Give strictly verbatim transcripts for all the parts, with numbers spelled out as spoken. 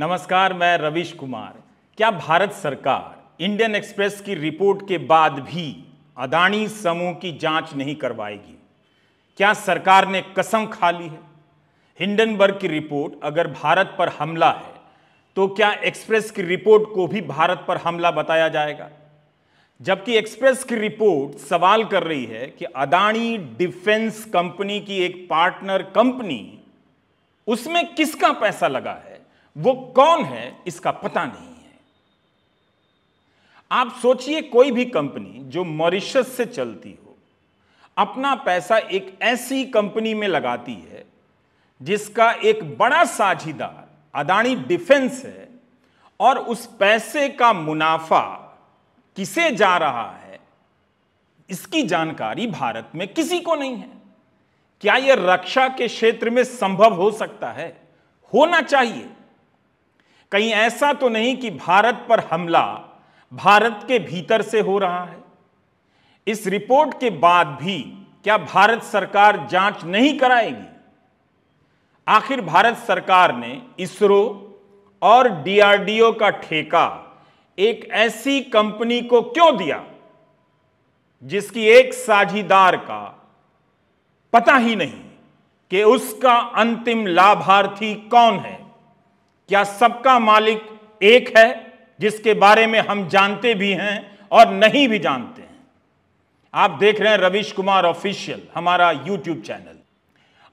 नमस्कार, मैं रवीश कुमार। क्या भारत सरकार इंडियन एक्सप्रेस की रिपोर्ट के बाद भी अदाणी समूह की जांच नहीं करवाएगी? क्या सरकार ने कसम खा ली है? हिंडनबर्ग की रिपोर्ट अगर भारत पर हमला है तो क्या एक्सप्रेस की रिपोर्ट को भी भारत पर हमला बताया जाएगा? जबकि एक्सप्रेस की रिपोर्ट सवाल कर रही है कि अदाणी डिफेंस कंपनी की एक पार्टनर कंपनी, उसमें किसका पैसा लगा है, वो कौन है, इसका पता नहीं है। आप सोचिए, कोई भी कंपनी जो मॉरिशस से चलती हो अपना पैसा एक ऐसी कंपनी में लगाती है जिसका एक बड़ा साझीदार अदाणी डिफेंस है, और उस पैसे का मुनाफा किसे जा रहा है इसकी जानकारी भारत में किसी को नहीं है। क्या यह रक्षा के क्षेत्र में संभव हो सकता है? होना चाहिए। कहीं ऐसा तो नहीं कि भारत पर हमला भारत के भीतर से हो रहा है? इस रिपोर्ट के बाद भी क्या भारत सरकार जांच नहीं कराएगी? आखिर भारत सरकार ने इसरो और डीआरडीओ का ठेका एक ऐसी कंपनी को क्यों दिया जिसकी एक साझीदार का पता ही नहीं कि उसका अंतिम लाभार्थी कौन है? क्या सबका मालिक एक है जिसके बारे में हम जानते भी हैं और नहीं भी जानते हैं? आप देख रहे हैं रवीश कुमार ऑफिशियल, हमारा यूट्यूब चैनल।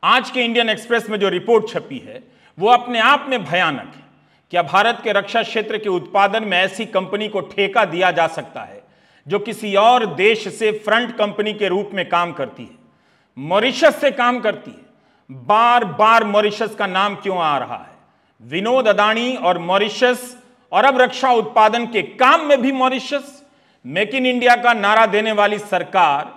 आज के इंडियन एक्सप्रेस में जो रिपोर्ट छपी है वो अपने आप में भयानक है। क्या भारत के रक्षा क्षेत्र के उत्पादन में ऐसी कंपनी को ठेका दिया जा सकता है जो किसी और देश से फ्रंट कंपनी के रूप में काम करती है, मॉरिशस से काम करती है? बार बार मॉरिशस का नाम क्यों आ रहा है? विनोद अदाणी और मॉरिशस, और अब रक्षा उत्पादन के काम में भी मॉरिशस। मेक इन इंडिया का नारा देने वाली सरकार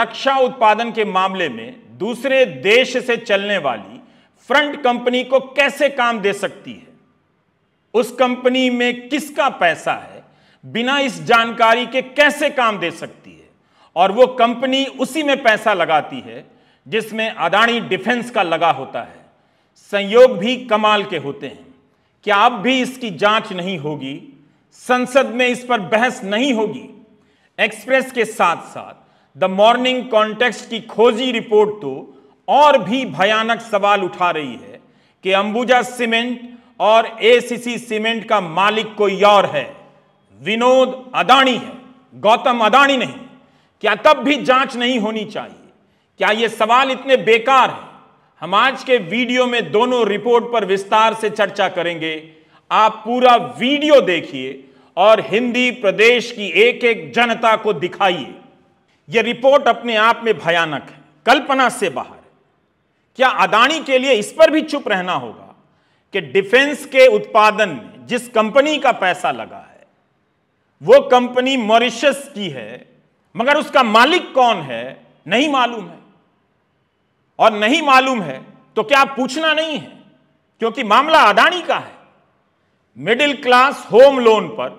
रक्षा उत्पादन के मामले में दूसरे देश से चलने वाली फ्रंट कंपनी को कैसे काम दे सकती है? उस कंपनी में किसका पैसा है, बिना इस जानकारी के कैसे काम दे सकती है? और वो कंपनी उसी में पैसा लगाती है जिसमें अदाणी डिफेंस का लगा होता है। संयोग भी कमाल के होते हैं। क्या अब भी इसकी जांच नहीं होगी? संसद में इस पर बहस नहीं होगी? एक्सप्रेस के साथ साथ द मॉर्निंग कॉन्टेक्स्ट की खोजी रिपोर्ट तो और भी भयानक सवाल उठा रही है कि अंबुजा सीमेंट और एसीसी सीमेंट का मालिक कोई और है, विनोद अदाणी है, गौतम अदाणी नहीं। क्या तब भी जांच नहीं होनी चाहिए? क्या ये सवाल इतने बेकार हैं? हम आज के वीडियो में दोनों रिपोर्ट पर विस्तार से चर्चा करेंगे। आप पूरा वीडियो देखिए और हिंदी प्रदेश की एक एक जनता को दिखाइए। यह रिपोर्ट अपने आप में भयानक है, कल्पना से बाहर। क्या अदाणी के लिए इस पर भी चुप रहना होगा कि डिफेंस के उत्पादन में जिस कंपनी का पैसा लगा है वो कंपनी मॉरिशस की है, मगर उसका मालिक कौन है नहीं मालूम है? और नहीं मालूम है तो क्या पूछना नहीं है, क्योंकि मामला अदाणी का है। मिडिल क्लास होम लोन पर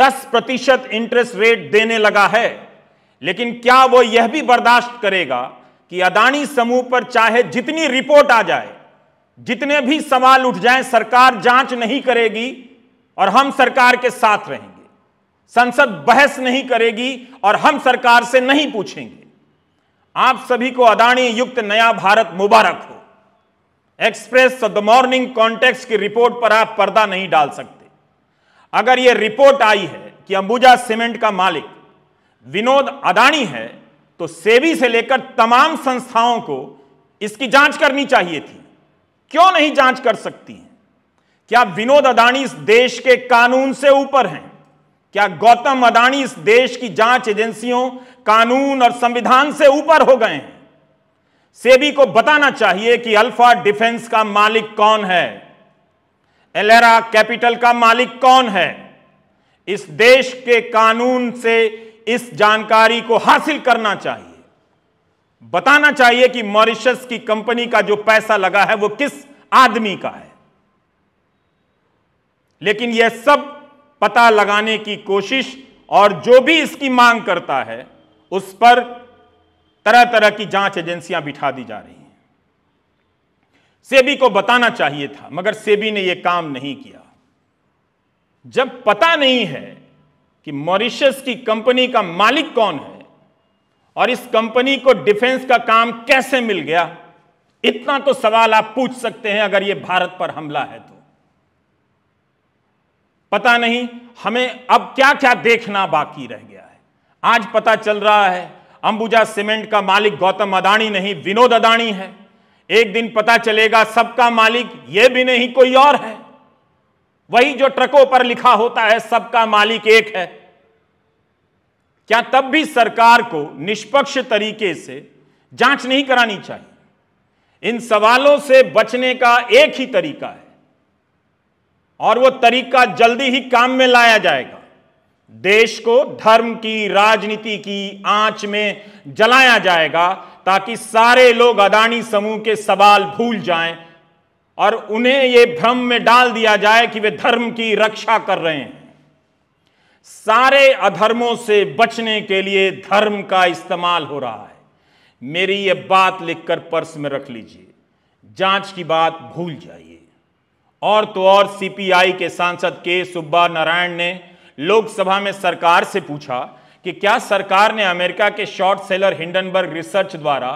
दस प्रतिशत इंटरेस्ट रेट देने लगा है, लेकिन क्या वो यह भी बर्दाश्त करेगा कि अदाणी समूह पर चाहे जितनी रिपोर्ट आ जाए, जितने भी सवाल उठ जाए, सरकार जांच नहीं करेगी और हम सरकार के साथ रहेंगे? संसद बहस नहीं करेगी और हम सरकार से नहीं पूछेंगे? आप सभी को अदाणी युक्त नया भारत मुबारक हो। एक्सप्रेस और द मॉर्निंग कॉन्टेक्स्ट की रिपोर्ट पर आप पर्दा नहीं डाल सकते। अगर यह रिपोर्ट आई है कि अंबुजा सीमेंट का मालिक विनोद अदाणी है, तो सेबी से लेकर तमाम संस्थाओं को इसकी जांच करनी चाहिए थी। क्यों नहीं जांच कर सकती हैं? क्या विनोद अदाणी इस देश के कानून से ऊपर हैं? क्या गौतम अदाणी इस देश की जांच एजेंसियों, कानून और संविधान से ऊपर हो गए हैं? सेबी को बताना चाहिए कि अल्फा डिफेंस का मालिक कौन है, एलारा कैपिटल का मालिक कौन है। इस देश के कानून से इस जानकारी को हासिल करना चाहिए। बताना चाहिए कि मॉरिशस की कंपनी का जो पैसा लगा है वो किस आदमी का है। लेकिन यह सब पता लगाने की कोशिश, और जो भी इसकी मांग करता है उस पर तरह तरह की जांच एजेंसियां बिठा दी जा रही हैं। सेबी को बताना चाहिए था, मगर सेबी ने यह काम नहीं किया। जब पता नहीं है कि मॉरिशस की कंपनी का मालिक कौन है और इस कंपनी को डिफेंस का काम कैसे मिल गया, इतना तो सवाल आप पूछ सकते हैं अगर यह भारत पर हमला है तो। पता नहीं हमें अब क्या क्या देखना बाकी रह गया है। आज पता चल रहा है अंबुजा सीमेंट का मालिक गौतम अदाणी नहीं विनोद अदाणी है। एक दिन पता चलेगा सबका मालिक यह भी नहीं कोई और है, वही जो ट्रकों पर लिखा होता है सबका मालिक एक है। क्या तब भी सरकार को निष्पक्ष तरीके से जांच नहीं करानी चाहिए? इन सवालों से बचने का एक ही तरीका है और वो तरीका जल्दी ही काम में लाया जाएगा। देश को धर्म की, राजनीति की आंच में जलाया जाएगा ताकि सारे लोग अदाणी समूह के सवाल भूल जाएं और उन्हें ये भ्रम में डाल दिया जाए कि वे धर्म की रक्षा कर रहे हैं। सारे अधर्मों से बचने के लिए धर्म का इस्तेमाल हो रहा है। मेरी ये बात लिखकर पर्स में रख लीजिए, जांच की बात भूल जाइए। और तो और सीपीआई के सांसद के सुब्बा नारायण ने लोकसभा में सरकार से पूछा कि क्या सरकार ने अमेरिका के शॉर्ट सेलर हिंडनबर्ग रिसर्च द्वारा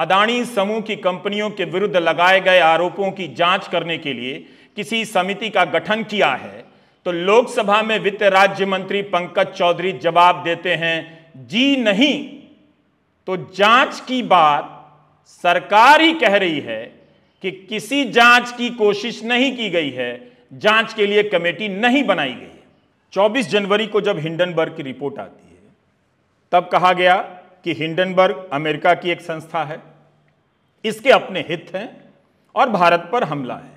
अदाणी समूह की कंपनियों के विरुद्ध लगाए गए आरोपों की जांच करने के लिए किसी समिति का गठन किया है? तो लोकसभा में वित्त राज्य मंत्री पंकज चौधरी जवाब देते हैं, जी नहीं। तो जांच की बात सरकार ही कह रही है कि किसी जांच की कोशिश नहीं की गई है, जांच के लिए कमेटी नहीं बनाई गई है। चौबीस जनवरी को जब हिंडनबर्ग की रिपोर्ट आती है तब कहा गया कि हिंडनबर्ग अमेरिका की एक संस्था है, इसके अपने हित हैं और भारत पर हमला है।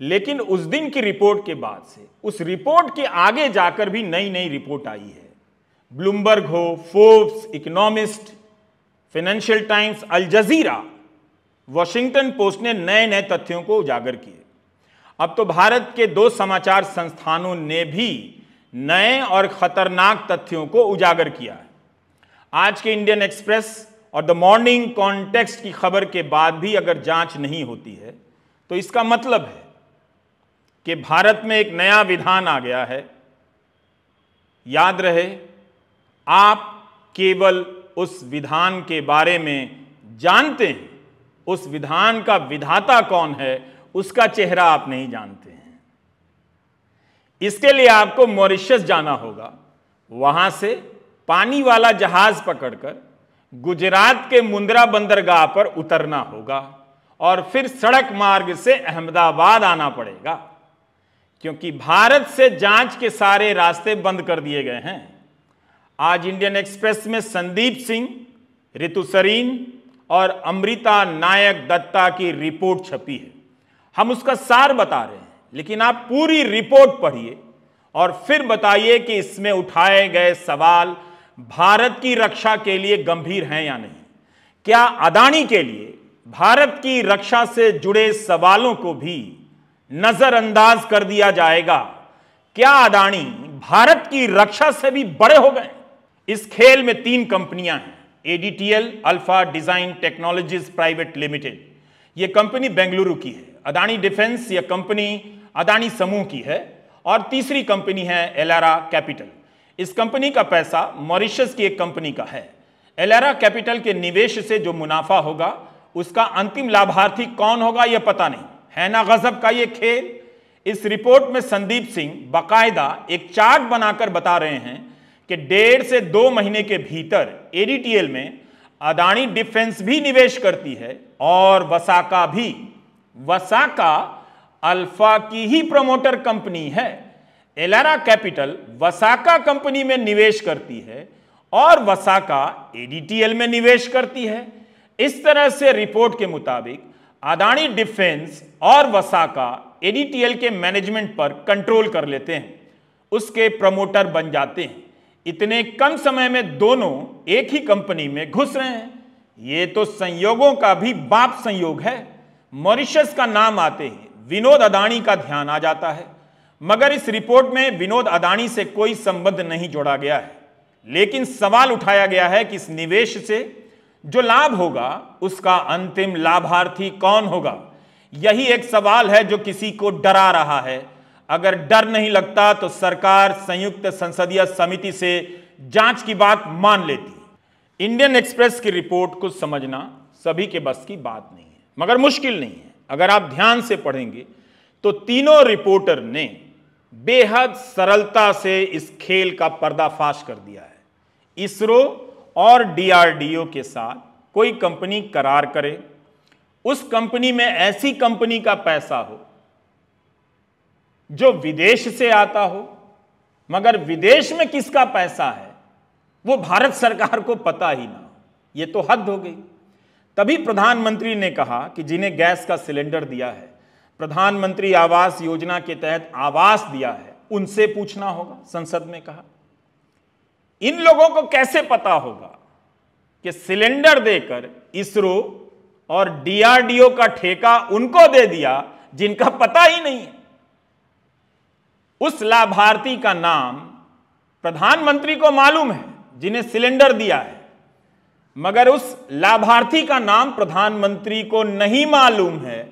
लेकिन उस दिन की रिपोर्ट के बाद से उस रिपोर्ट के आगे जाकर भी नई नई रिपोर्ट आई है। ब्लूमबर्ग हो, Forbes, Economist, Financial Times, Al Jazeera, Washington Post ने नए नए तथ्यों को उजागर किए। अब तो भारत के दो समाचार संस्थानों ने भी नए और खतरनाक तथ्यों को उजागर किया है। आज के इंडियन एक्सप्रेस और द मॉर्निंग कॉन्टेक्स्ट की खबर के बाद भी अगर जांच नहीं होती है तो इसका मतलब है कि भारत में एक नया विधान आ गया है। याद रहे, आप केवल उस विधान के बारे में जानते हैं, उस विधान का विधाता कौन है उसका चेहरा आप नहीं जानते हैं। इसके लिए आपको मॉरिशस जाना होगा, वहां से पानी वाला जहाज पकड़कर गुजरात के मुंद्रा बंदरगाह पर उतरना होगा और फिर सड़क मार्ग से अहमदाबाद आना पड़ेगा, क्योंकि भारत से जांच के सारे रास्ते बंद कर दिए गए हैं। आज इंडियन एक्सप्रेस में संदीप सिंह, ऋतु सरीन और अमृता नायक दत्ता की रिपोर्ट छपी है। हम उसका सार बता रहे हैं, लेकिन आप पूरी रिपोर्ट पढ़िए और फिर बताइए कि इसमें उठाए गए सवाल भारत की रक्षा के लिए गंभीर हैं या नहीं। क्या अदाणी के लिए भारत की रक्षा से जुड़े सवालों को भी नजरअंदाज कर दिया जाएगा? क्या अदाणी भारत की रक्षा से भी बड़े हो गए? इस खेल में तीन कंपनियां हैं, ADTL, Alpha Design Technology Private Limited, यह कंपनी बेंगलुरु की है। अदाणी डिफेंस, यह कंपनी अदाणी समूह की है। और तीसरी कंपनी है एलारा कैपिटल। इस कंपनी का पैसा मॉरिशस की एक कंपनी का है। एलारा कैपिटल के निवेश से जो मुनाफा होगा उसका अंतिम लाभार्थी कौन होगा यह पता नहीं है। ना गजब का ये खेल। इस रिपोर्ट में संदीप सिंह बाकायदा एक चार्ट बनाकर बता रहे हैं कि डेढ़ से दो महीने के भीतर एडीटीएल में अदाणी डिफेंस भी निवेश करती है और वसाका भी। वसाका अल्फा की ही प्रमोटर कंपनी है। एलारा कैपिटल वसाका कंपनी में निवेश करती है और वसाका एडीटीएल में निवेश करती है। इस तरह से रिपोर्ट के मुताबिक अदाणी डिफेंस और वसाका एडीटीएल के मैनेजमेंट पर कंट्रोल कर लेते हैं, उसके प्रमोटर बन जाते हैं। इतने कम समय में दोनों एक ही कंपनी में घुस रहे हैं। ये तो संयोगों का भी बाप संयोग है। मॉरिशस का नाम आते ही विनोद अदाणी का ध्यान आ जाता है, मगर इस रिपोर्ट में विनोद अदाणी से कोई संबंध नहीं जोड़ा गया है। लेकिन सवाल उठाया गया है कि इस निवेश से जो लाभ होगा उसका अंतिम लाभार्थी कौन होगा। यही एक सवाल है जो किसी को डरा रहा है। अगर डर नहीं लगता तो सरकार संयुक्त संसदीय समिति से जांच की बात मान लेती। इंडियन एक्सप्रेस की रिपोर्ट को समझना सभी के बस की बात नहीं है, मगर मुश्किल नहीं है। अगर आप ध्यान से पढ़ेंगे तो तीनों रिपोर्टर ने बेहद सरलता से इस खेल का पर्दाफाश कर दिया है। इसरो और डीआरडीओ के साथ कोई कंपनी करार करे, उस कंपनी में ऐसी कंपनी का पैसा हो जो विदेश से आता हो, मगर विदेश में किसका पैसा है वो भारत सरकार को पता ही ना हो। ये तो हद हो गई। तभी प्रधानमंत्री ने कहा कि जिन्हें गैस का सिलेंडर दिया है, प्रधानमंत्री आवास योजना के तहत आवास दिया है, उनसे पूछना होगा, संसद में कहा। इन लोगों को कैसे पता होगा कि सिलेंडर देकर इसरो और डीआरडीओ का ठेका उनको दे दिया जिनका पता ही नहीं है। उस लाभार्थी का नाम प्रधानमंत्री को मालूम है जिन्हें सिलेंडर दिया है, मगर उस लाभार्थी का नाम प्रधानमंत्री को नहीं मालूम है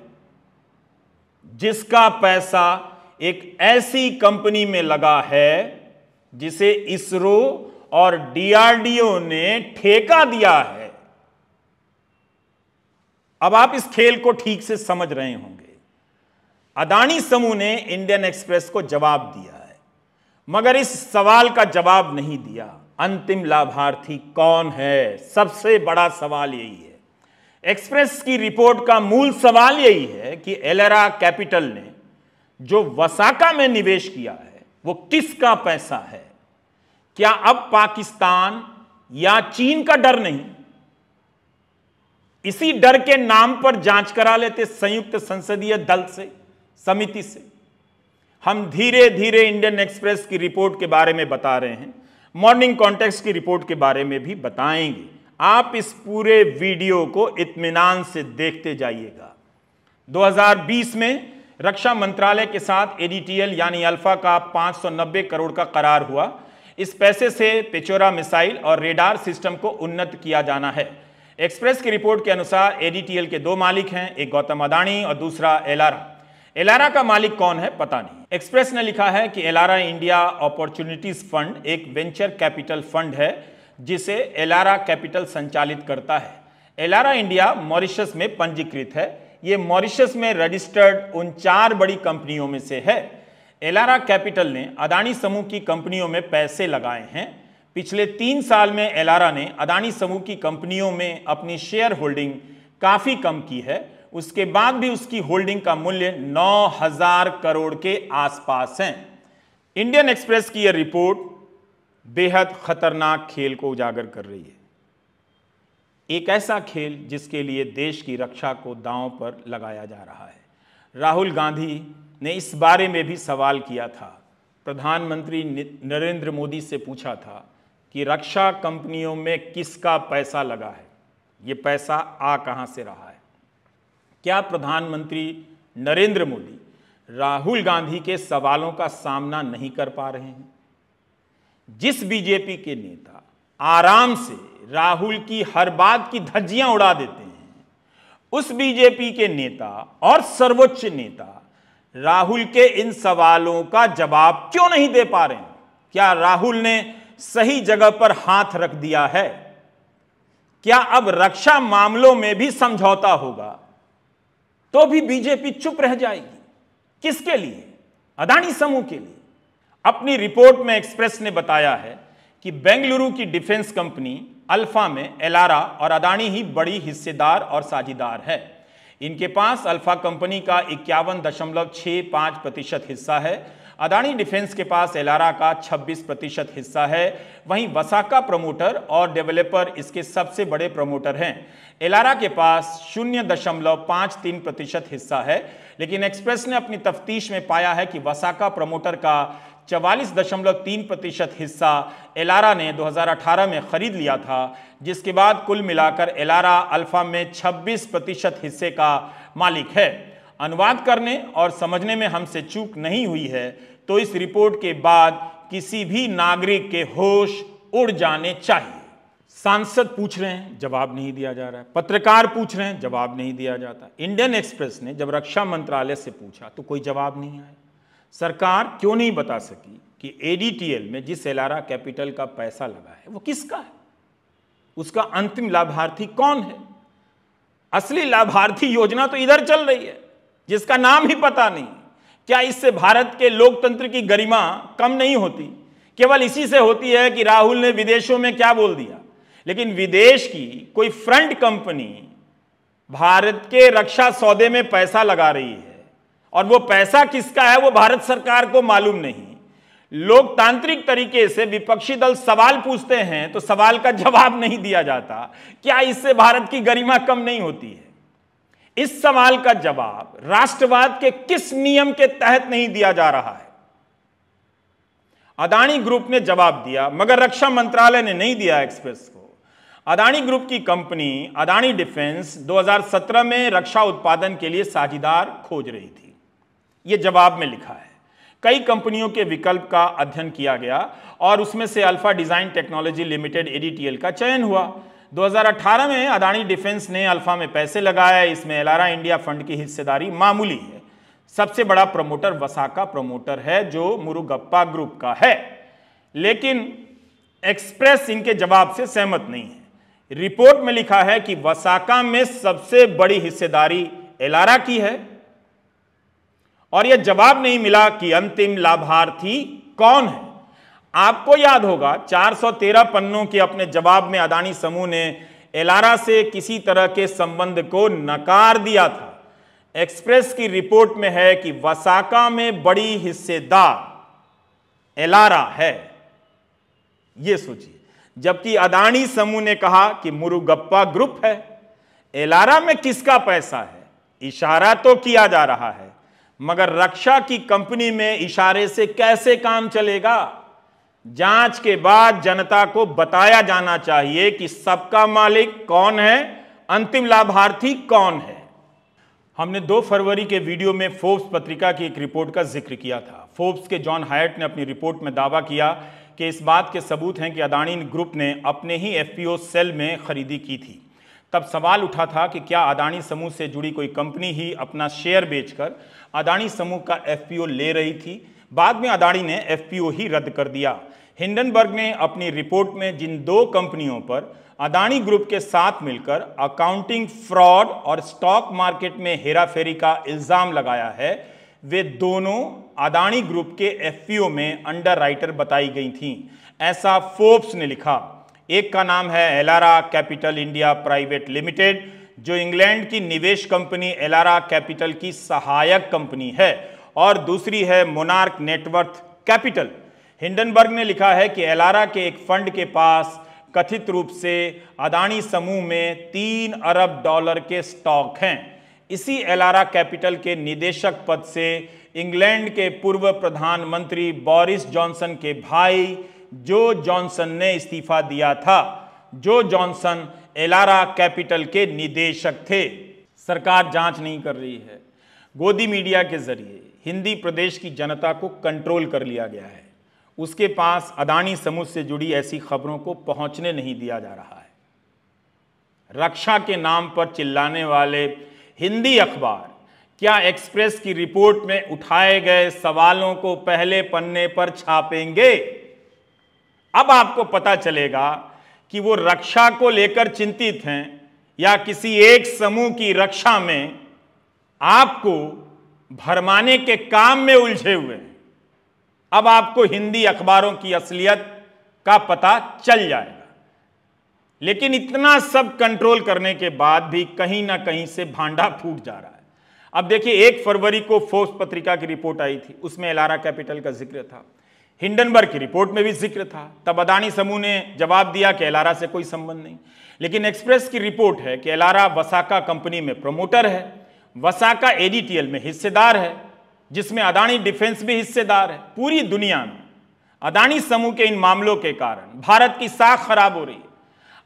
जिसका पैसा एक ऐसी कंपनी में लगा है जिसे इसरो और डीआरडीओ ने ठेका दिया है। अब आप इस खेल को ठीक से समझ रहे होंगे। अदाणी समूह ने इंडियन एक्सप्रेस को जवाब दिया है, मगर इस सवाल का जवाब नहीं दिया, अंतिम लाभार्थी कौन है। सबसे बड़ा सवाल यही है। एक्सप्रेस की रिपोर्ट का मूल सवाल यही है कि एलारा कैपिटल ने जो वसाका में निवेश किया है वो किसका पैसा है। क्या अब पाकिस्तान या चीन का डर नहीं, इसी डर के नाम पर जांच करा लेते संयुक्त संसदीय दल से, समिति से। हम धीरे धीरे इंडियन एक्सप्रेस की रिपोर्ट के बारे में बता रहे हैं, मॉर्निंग कॉन्टेक्स्ट की रिपोर्ट के बारे में भी बताएंगे। आप इस पूरे वीडियो को इत्मीनान से देखते जाइएगा। दो हज़ार बीस में रक्षा मंत्रालय के साथ एडीटीएल यानी अल्फा का पाँच सौ नब्बे करोड़ का करार हुआ। इस पैसे से पेचोरा मिसाइल और रेडार सिस्टम को उन्नत किया जाना है। एक्सप्रेस की रिपोर्ट के अनुसार एडीटीएल के दो मालिक हैं, एक गौतम अदाणी और दूसरा एलारा। एलारा का मालिक कौन है पता नहीं। एक्सप्रेस ने लिखा है कि एलारा इंडिया अपॉर्चुनिटीज फंड एक वेंचर कैपिटल फंड है जिसे एलारा कैपिटल संचालित करता है। एलारा इंडिया मॉरिशस में पंजीकृत है। ये मॉरिशस में रजिस्टर्ड उन चार बड़ी कंपनियों में से है। एलारा कैपिटल ने अदाणी समूह की कंपनियों में पैसे लगाए हैं। पिछले तीन साल में एलारा ने अदाणी समूह की कंपनियों में अपनी शेयर होल्डिंग काफ़ी कम की है। उसके बाद भी उसकी होल्डिंग का मूल्य नौ हज़ार करोड़ के आसपास है। इंडियन एक्सप्रेस की यह रिपोर्ट बेहद खतरनाक खेल को उजागर कर रही है, एक ऐसा खेल जिसके लिए देश की रक्षा को दांव पर लगाया जा रहा है। राहुल गांधी ने इस बारे में भी सवाल किया था, प्रधानमंत्री नरेंद्र मोदी से पूछा था कि रक्षा कंपनियों में किसका पैसा लगा है, ये पैसा आ कहाँ से रहा है। क्या प्रधानमंत्री नरेंद्र मोदी राहुल गांधी के सवालों का सामना नहीं कर पा रहे हैं? जिस बीजेपी के नेता आराम से राहुल की हर बात की धज्जियां उड़ा देते हैं, उस बीजेपी के नेता और सर्वोच्च नेता राहुल के इन सवालों का जवाब क्यों नहीं दे पा रहे हैं? क्या राहुल ने सही जगह पर हाथ रख दिया है? क्या अब रक्षा मामलों में भी समझौता होगा तो भी बीजेपी चुप रह जाएगी? किसके लिए? अदाणी समूह के लिए। अपनी रिपोर्ट में एक्सप्रेस ने बताया है कि बेंगलुरु की डिफेंस कंपनी अल्फा में एलारा और अदाणी ही बड़ी हिस्सेदार और साझेदार है। इनके पास अल्फा कंपनी का इक्यावन दशमलव छः पाँच प्रतिशत हिस्सा है। अदाणी डिफेंस के पास एलारा का छब्बीस प्रतिशत हिस्सा है। वहीं वसाका प्रमोटर और डेवलपर इसके सबसे बड़े प्रमोटर हैं। एलारा के पास शून्य दशमलव पाँच तीन प्रतिशत हिस्सा है, लेकिन एक्सप्रेस ने अपनी तफ्तीश में पाया है कि वसाका प्रमोटर का चवालीस दशमलव तीन प्रतिशत हिस्सा एलारा ने दो हज़ार अठारह में खरीद लिया था, जिसके बाद कुल मिलाकर एलारा अल्फा में छब्बीस प्रतिशत हिस्से का मालिक है। अनुवाद करने और समझने में हमसे चूक नहीं हुई है तो इस रिपोर्ट के बाद किसी भी नागरिक के होश उड़ जाने चाहिए। सांसद पूछ रहे हैं, जवाब नहीं दिया जा रहा है। पत्रकार पूछ रहे हैं, जवाब नहीं दिया जाता। इंडियन एक्सप्रेस ने जब रक्षा मंत्रालय से पूछा तो कोई जवाब नहीं आया। सरकार क्यों नहीं बता सकी कि एडीटीएल में जिस एलारा कैपिटल का पैसा लगा है वो किसका है, उसका अंतिम लाभार्थी कौन है। असली लाभार्थी योजना तो इधर चल रही है जिसका नाम ही पता नहीं। क्या इससे भारत के लोकतंत्र की गरिमा कम नहीं होती? केवल इसी से होती है कि राहुल ने विदेशों में क्या बोल दिया, लेकिन विदेश की कोई फ्रंट कंपनी भारत के रक्षा सौदे में पैसा लगा रही है और वो पैसा किसका है वो भारत सरकार को मालूम नहीं। लोकतांत्रिक तरीके से विपक्षी दल सवाल पूछते हैं तो सवाल का जवाब नहीं दिया जाता। क्या इससे भारत की गरिमा कम नहीं होती है? इस सवाल का जवाब राष्ट्रवाद के किस नियम के तहत नहीं दिया जा रहा है? अदाणी ग्रुप ने जवाब दिया मगर रक्षा मंत्रालय ने नहीं दिया एक्सप्रेस को। अदाणी ग्रुप की कंपनी अदाणी डिफेंस दो हज़ार सत्रह में रक्षा उत्पादन के लिए साझेदार खोज रही थी, ये जवाब में लिखा है। कई कंपनियों के विकल्प का अध्ययन किया गया और उसमें से Alpha Design Technology Limited ADTL का चयन हुआ। दो हज़ार अठारह में अदाणी डिफेंस ने अल्फा में पैसे लगाए। इसमें एलारा इंडिया फंड की हिस्सेदारी मामूली है। सबसे बड़ा प्रमोटर वसाका प्रमोटर है जो मुरुगप्पा ग्रुप का है, लेकिन एक्सप्रेस इनके जवाब से सहमत नहीं है। रिपोर्ट में लिखा है कि वसाका में सबसे बड़ी हिस्सेदारी एलारा की है और यह जवाब नहीं मिला कि अंतिम लाभार्थी कौन है। आपको याद होगा चार सौ तेरह पन्नों के अपने जवाब में अदाणी समूह ने एलारा से किसी तरह के संबंध को नकार दिया था। एक्सप्रेस की रिपोर्ट में है कि वसाका में बड़ी हिस्सेदार एलारा है, यह सोचिए, जबकि अदाणी समूह ने कहा कि मुरुगप्पा ग्रुप है। एलारा में किसका पैसा है इशारा तो किया जा रहा है, मगर रक्षा की कंपनी में इशारे से कैसे काम चलेगा? जांच के बाद जनता को बताया जाना चाहिए कि सबका मालिक कौन है, अंतिम लाभार्थी कौन है। हमने दो फरवरी के वीडियो में फोर्ब्स पत्रिका की एक रिपोर्ट का जिक्र किया था। फोर्ब्स के जॉन हायेट ने अपनी रिपोर्ट में दावा किया कि इस बात के सबूत हैं कि अदाणी ग्रुप ने अपने ही एफपीओ सेल में खरीदी की थी। तब सवाल उठा था कि क्या अदाणी समूह से जुड़ी कोई कंपनी ही अपना शेयर बेचकर अदाणी समूह का एफपीओ ले रही थी। बाद में अदाणी ने एफपीओ ही रद्द कर दिया। हिंडनबर्ग ने अपनी रिपोर्ट में जिन दो कंपनियों पर अदाणी ग्रुप के साथ मिलकर अकाउंटिंग फ्रॉड और स्टॉक मार्केट में हेराफेरी का इल्ज़ाम लगाया है, वे दोनों अदाणी ग्रुप के एफपीओ में अंडरराइटर बताई गई थीं, ऐसा फोर्ब्स ने लिखा। एक का नाम है Elara Capital India Private Limited, जो इंग्लैंड की निवेश कंपनी एलारा कैपिटल की सहायक कंपनी है, और दूसरी है मोनार्क नेटवर्थ कैपिटल। हिंडनबर्ग ने लिखा है कि एलारा के एक फंड के पास कथित रूप से अदाणी समूह में तीन अरब डॉलर के स्टॉक हैं। इसी एलारा कैपिटल के निदेशक पद से इंग्लैंड के पूर्व प्रधानमंत्री बॉरिस जॉनसन के भाई जो जॉनसन ने इस्तीफा दिया था। जो जॉनसन एलारा कैपिटल के निदेशक थे। सरकार जांच नहीं कर रही है। गोदी मीडिया के जरिए हिंदी प्रदेश की जनता को कंट्रोल कर लिया गया है। उसके पास अदाणी समूह से जुड़ी ऐसी खबरों को पहुंचने नहीं दिया जा रहा है। रक्षा के नाम पर चिल्लाने वाले हिंदी अखबार क्या एक्सप्रेस की रिपोर्ट में उठाए गए सवालों को पहले पन्ने पर छापेंगे? अब आपको पता चलेगा कि वो रक्षा को लेकर चिंतित हैं या किसी एक समूह की रक्षा में आपको भरमाने के काम में उलझे हुए हैं। अब आपको हिंदी अखबारों की असलियत का पता चल जाएगा। लेकिन इतना सब कंट्रोल करने के बाद भी कहीं ना कहीं से भांडा फूट जा रहा है। अब देखिए, एक फरवरी को फोर्ब्स पत्रिका की रिपोर्ट आई थी, उसमें एलारा कैपिटल का जिक्र था। हिंडनबर्ग की रिपोर्ट में भी जिक्र था। तब अदाणी समूह ने जवाब दिया कि एलारा से कोई संबंध नहीं। लेकिन एक्सप्रेस की रिपोर्ट है कि एलारा वसाका कंपनी में प्रमोटर है, वसाका एडीटीएल में हिस्सेदार है, जिसमें अदाणी डिफेंस भी हिस्सेदार है। पूरी दुनिया में अदाणी समूह के इन मामलों के कारण भारत की साख खराब हो रही है।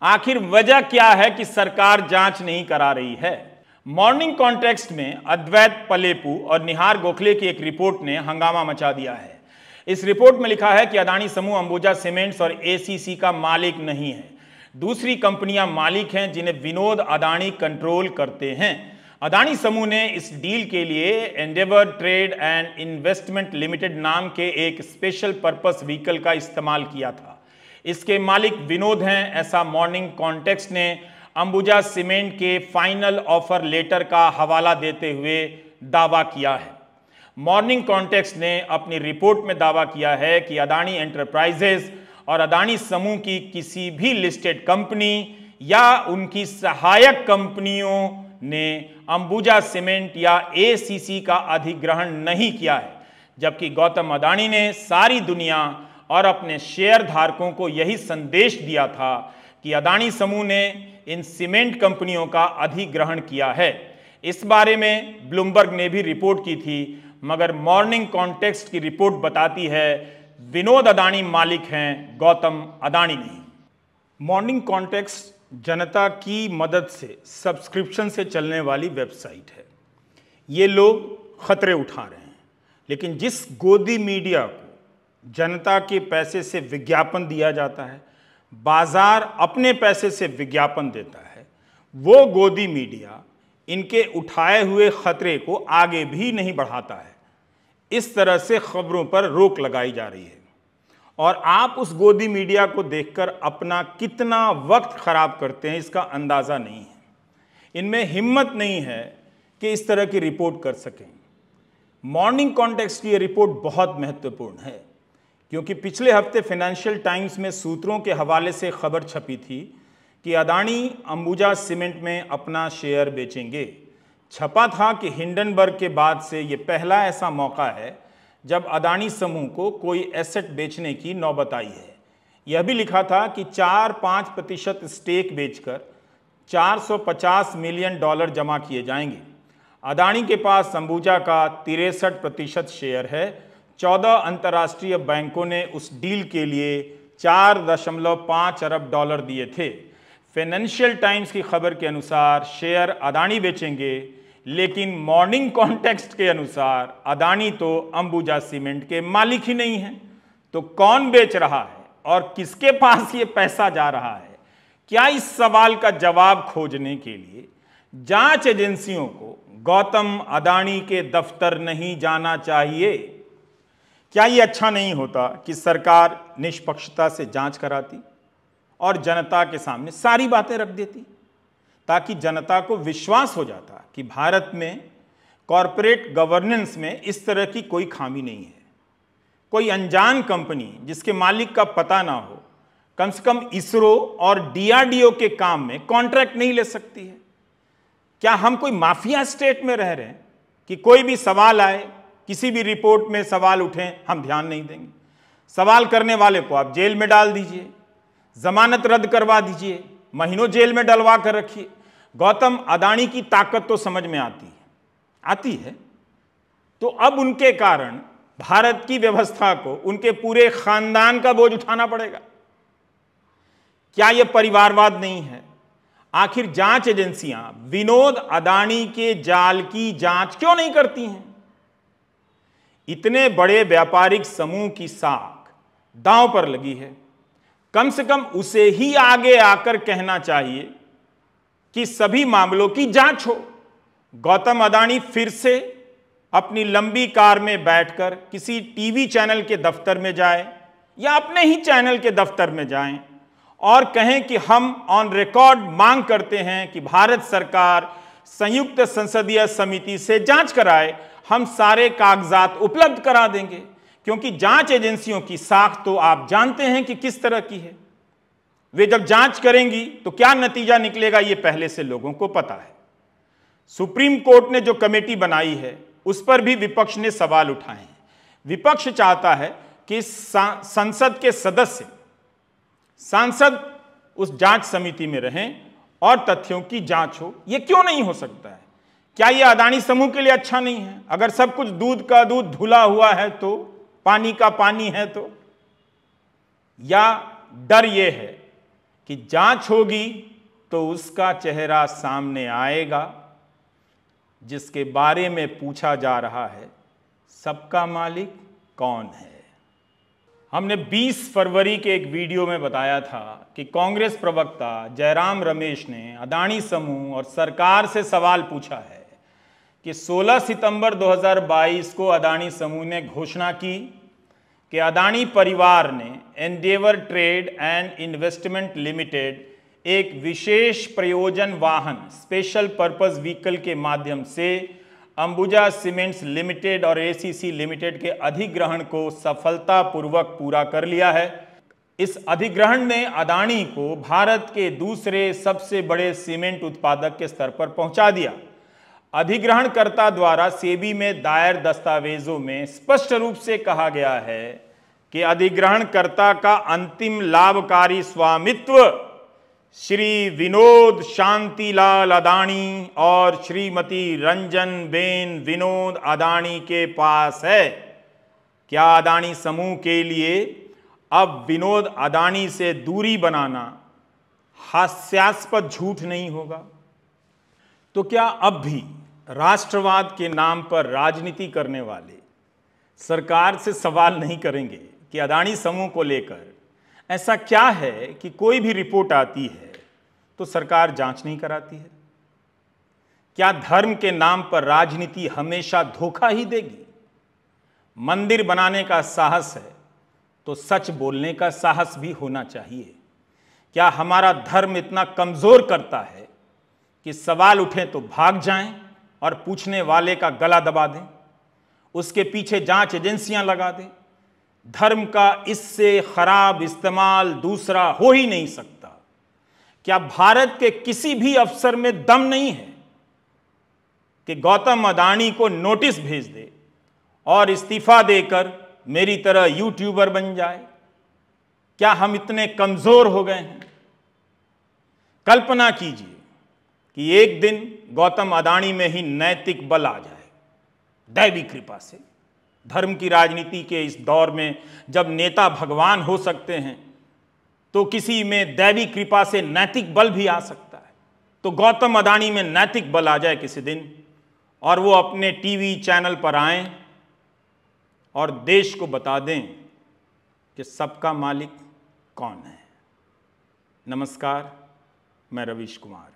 आखिर वजह क्या है कि सरकार जांच नहीं करा रही है? मॉर्निंग कॉन्टेक्स्ट में अद्वैत पलेपू और निहार गोखले की एक रिपोर्ट ने हंगामा मचा दिया है। इस रिपोर्ट में लिखा है कि अदाणी समूह अंबुजा सीमेंट और एसीसी का मालिक नहीं है, दूसरी कंपनियां मालिक हैं जिन्हें विनोद अदाणी कंट्रोल करते हैं। अदाणी समूह ने इस डील के लिए Endeavour Trade and Investment Limited नाम के एक स्पेशल पर्पस व्हीकल का इस्तेमाल किया था। इसके मालिक विनोद हैं, ऐसा मॉर्निंग कॉन्टेक्स्ट ने अंबुजा सीमेंट के फाइनल ऑफर लेटर का हवाला देते हुए दावा किया है। मॉर्निंग कॉन्टेक्स्ट ने अपनी रिपोर्ट में दावा किया है कि अदाणी एंटरप्राइजेज और अदाणी समूह की किसी भी लिस्टेड कंपनी या उनकी सहायक कंपनियों ने अंबुजा सीमेंट या एसीसी का अधिग्रहण नहीं किया है, जबकि गौतम अदाणी ने सारी दुनिया और अपने शेयर धारकों को यही संदेश दिया था कि अदाणी समूह ने इन सीमेंट कंपनियों का अधिग्रहण किया है। इस बारे में ब्लूमबर्ग ने भी रिपोर्ट की थी, मगर मॉर्निंग कॉन्टेक्स्ट की रिपोर्ट बताती है विनोद अदाणी मालिक हैं, गौतम अदाणी नहीं। मॉर्निंग कॉन्टेक्स्ट जनता की मदद से सब्सक्रिप्शन से चलने वाली वेबसाइट है। ये लोग खतरे उठा रहे हैं, लेकिन जिस गोदी मीडिया को जनता के पैसे से विज्ञापन दिया जाता है, बाजार अपने पैसे से विज्ञापन देता है, वो गोदी मीडिया इनके उठाए हुए खतरे को आगे भी नहीं बढ़ाता है। इस तरह से खबरों पर रोक लगाई जा रही है और आप उस गोदी मीडिया को देखकर अपना कितना वक्त ख़राब करते हैं इसका अंदाज़ा नहीं है। इनमें हिम्मत नहीं है कि इस तरह की रिपोर्ट कर सकें। मॉर्निंग कॉन्टेक्स्ट की ये रिपोर्ट बहुत महत्वपूर्ण है, क्योंकि पिछले हफ्ते फिनेंशियल टाइम्स में सूत्रों के हवाले से खबर छपी थी कि अदाणी अंबुजा सीमेंट में अपना शेयर बेचेंगे। छपा था कि हिंडनबर्ग के बाद से ये पहला ऐसा मौका है जब अदाणी समूह को कोई एसेट बेचने की नौबत आई है। यह भी लिखा था कि चार पाँच प्रतिशत स्टेक बेचकर चार सौ पचास मिलियन डॉलर जमा किए जाएंगे। अदाणी के पास अंबुजा का तिरसठ प्रतिशत शेयर है। चौदह अंतर्राष्ट्रीय बैंकों ने उस डील के लिए चार दशमलव पाँच अरब डॉलर दिए थे। फाइनेंशियल टाइम्स की खबर के अनुसार शेयर अदाणी बेचेंगे, लेकिन मॉर्निंग कॉन्टेक्स्ट के अनुसार अदाणी तो अंबुजा सीमेंट के मालिक ही नहीं हैं। तो कौन बेच रहा है और किसके पास ये पैसा जा रहा है? क्या इस सवाल का जवाब खोजने के लिए जांच एजेंसियों को गौतम अदाणी के दफ्तर नहीं जाना चाहिए? क्या ये अच्छा नहीं होता कि सरकार निष्पक्षता से जांच कराती और जनता के सामने सारी बातें रख देती, ताकि जनता को विश्वास हो जाता कि भारत में कॉरपोरेट गवर्नेंस में इस तरह की कोई खामी नहीं है। कोई अनजान कंपनी जिसके मालिक का पता ना हो, कम से कम इसरो और डीआरडीओ के काम में कॉन्ट्रैक्ट नहीं ले सकती है। क्या हम कोई माफिया स्टेट में रह रहे हैं कि कोई भी सवाल आए, किसी भी रिपोर्ट में सवाल उठें, हम ध्यान नहीं देंगे? सवाल करने वाले को आप जेल में डाल दीजिए, जमानत रद्द करवा दीजिए, महीनों जेल में डलवा कर रखिए। गौतम अदाणी की ताकत तो समझ में आती है आती है तो अब उनके कारण भारत की व्यवस्था को, उनके पूरे खानदान का बोझ उठाना पड़ेगा। क्या यह परिवारवाद नहीं है? आखिर जांच एजेंसियां विनोद अदाणी के जाल की जांच क्यों नहीं करती हैं? इतने बड़े व्यापारिक समूह की साख दांव पर लगी है। कम से कम उसे ही आगे आकर कहना चाहिए कि सभी मामलों की जांच हो। गौतम अदाणी फिर से अपनी लंबी कार में बैठकर किसी टीवी चैनल के दफ्तर में जाए या अपने ही चैनल के दफ्तर में जाएं और कहें कि हम ऑन रिकॉर्ड मांग करते हैं कि भारत सरकार संयुक्त संसदीय समिति से जांच कराए, हम सारे कागजात उपलब्ध करा देंगे। क्योंकि जांच एजेंसियों की साख तो आप जानते हैं कि किस तरह की है। वे जब जांच करेंगी तो क्या नतीजा निकलेगा ये पहले से लोगों को पता है। सुप्रीम कोर्ट ने जो कमेटी बनाई है उस पर भी विपक्ष ने सवाल उठाए हैं। विपक्ष चाहता है कि संसद के सदस्य सांसद उस जांच समिति में रहें और तथ्यों की जांच हो। ये क्यों नहीं हो सकता है? क्या ये अदाणी समूह के लिए अच्छा नहीं है? अगर सब कुछ दूध का दूध धुला हुआ है तो पानी का पानी है तो? या डर ये है कि जांच होगी तो उसका चेहरा सामने आएगा जिसके बारे में पूछा जा रहा है, सबका मालिक कौन है? हमने बीस फरवरी के एक वीडियो में बताया था कि कांग्रेस प्रवक्ता जयराम रमेश ने अदाणी समूह और सरकार से सवाल पूछा है कि सोलह सितंबर दो हज़ार बाईस को अदाणी समूह ने घोषणा की कि अदाणी परिवार ने Endeavour Trade and Investment Limited एक विशेष प्रयोजन वाहन स्पेशल पर्पस व्हीकल के माध्यम से अंबुजा सीमेंट्स लिमिटेड और एसीसी लिमिटेड के अधिग्रहण को सफलतापूर्वक पूरा कर लिया है। इस अधिग्रहण ने अदाणी को भारत के दूसरे सबसे बड़े सीमेंट उत्पादक के स्तर पर पहुंचा दिया। अधिग्रहणकर्ता द्वारा सेबी में दायर दस्तावेजों में स्पष्ट रूप से कहा गया है कि अधिग्रहणकर्ता का अंतिम लाभकारी स्वामित्व श्री विनोद शांतिलाल अदाणी और श्रीमती रंजन बेन विनोद अदाणी के पास है। क्या अदाणी समूह के लिए अब विनोद अदाणी से दूरी बनाना हास्यास्पद झूठ नहीं होगा? तो क्या अब भी राष्ट्रवाद के नाम पर राजनीति करने वाले सरकार से सवाल नहीं करेंगे कि अदाणी समूह को लेकर ऐसा क्या है कि कोई भी रिपोर्ट आती है तो सरकार जांच नहीं कराती है? क्या धर्म के नाम पर राजनीति हमेशा धोखा ही देगी? मंदिर बनाने का साहस है तो सच बोलने का साहस भी होना चाहिए। क्या हमारा धर्म इतना कमज़ोर करता है कि सवाल उठें तो भाग जाएं और पूछने वाले का गला दबा दें, उसके पीछे जांच एजेंसियां लगा दें? धर्म का इससे खराब इस्तेमाल दूसरा हो ही नहीं सकता। क्या भारत के किसी भी अफसर में दम नहीं है कि गौतम अदाणी को नोटिस भेज दे और इस्तीफा देकर मेरी तरह यूट्यूबर बन जाए? क्या हम इतने कमज़ोर हो गए हैं? कल्पना कीजिए कि एक दिन गौतम अदाणी में ही नैतिक बल आ जाए दैवी कृपा से। धर्म की राजनीति के इस दौर में जब नेता भगवान हो सकते हैं तो किसी में दैवी कृपा से नैतिक बल भी आ सकता है। तो गौतम अदाणी में नैतिक बल आ जाए किसी दिन और वो अपने टीवी चैनल पर आएं और देश को बता दें कि सबका मालिक कौन है। नमस्कार, मैं रवीश कुमार।